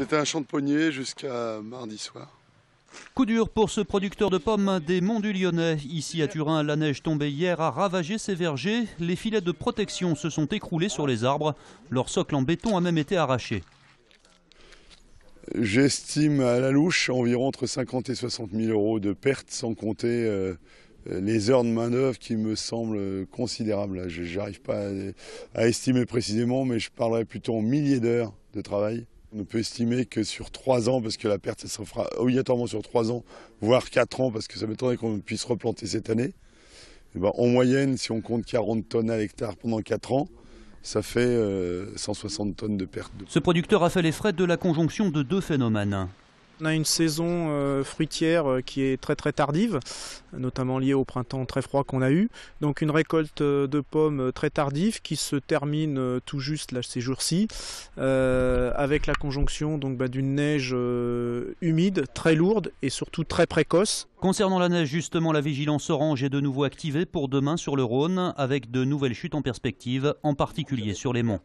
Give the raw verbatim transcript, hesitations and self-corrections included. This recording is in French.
C'était un champ de pommiers jusqu'à mardi soir. Coup dur pour ce producteur de pommes des Monts du Lyonnais. Ici à Turin, la neige tombée hier a ravagé ses vergers. Les filets de protection se sont écroulés sur les arbres. Leur socle en béton a même été arraché. J'estime à la louche environ entre cinquante et soixante mille euros de pertes, sans compter euh, les heures de main-d'œuvre qui me semblent considérables. Je n'arrive pas à, à estimer précisément, mais je parlerai plutôt en milliers d'heures de travail. On peut estimer que sur trois ans, parce que la perte, ça se fera obligatoirement sur trois ans, voire quatre ans, parce que ça m'étonnerait qu'on puisse replanter cette année. Et ben, en moyenne, si on compte quarante tonnes à l'hectare pendant quatre ans, ça fait euh, cent soixante tonnes de perte. Ce producteur a fait les frais de la conjonction de deux phénomènes. On a une saison euh, fruitière euh, qui est très très tardive, notamment liée au printemps très froid qu'on a eu. Donc une récolte euh, de pommes euh, très tardive qui se termine euh, tout juste là, ces jours-ci, euh, avec la conjonction donc, bah, d'une neige euh, humide, très lourde et surtout très précoce. Concernant la neige, justement, la vigilance orange est de nouveau activée pour demain sur le Rhône, avec de nouvelles chutes en perspective, en particulier sur les monts.